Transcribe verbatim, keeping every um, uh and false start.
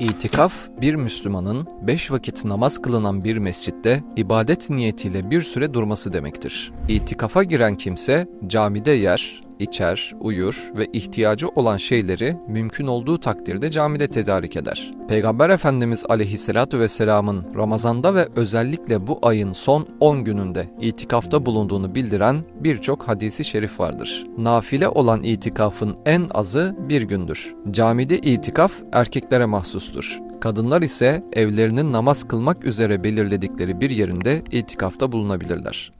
İtikaf, bir Müslümanın beş vakit namaz kılınan bir mescitte ibadet niyetiyle bir süre durması demektir. İtikafa giren kimse camide yer, içer, uyur ve ihtiyacı olan şeyleri mümkün olduğu takdirde camide tedarik eder. Peygamber Efendimiz Aleyhisselatü Vesselam'ın Ramazan'da ve özellikle bu ayın son on gününde itikafta bulunduğunu bildiren birçok hadisi şerif vardır. Nafile olan itikafın en azı bir gündür. Camide itikaf erkeklere mahsustur. Kadınlar ise evlerinin namaz kılmak üzere belirledikleri bir yerinde itikafta bulunabilirler.